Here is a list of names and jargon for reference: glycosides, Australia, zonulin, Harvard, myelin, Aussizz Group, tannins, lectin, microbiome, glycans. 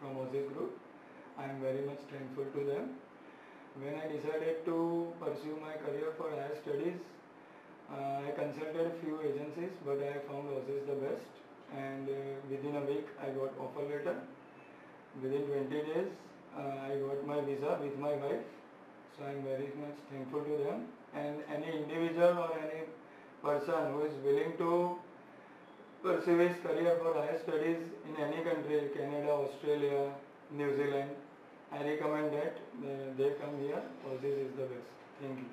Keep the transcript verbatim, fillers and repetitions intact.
from Aussizz Group. I am very much thankful to them. When I decided to pursue my career for higher studies, uh, I consulted a few agencies, but I found Aussizz the best. And uh, within a week, I got offer letter. Within twenty days, uh, I got my visa with my wife. So I am very much thankful to them. And any individual or any person who is willing to pursue his career for higher studies in any country, Canada, Australia, New Zealand, I recommend that they come here. Aussizz is the best. Thank you.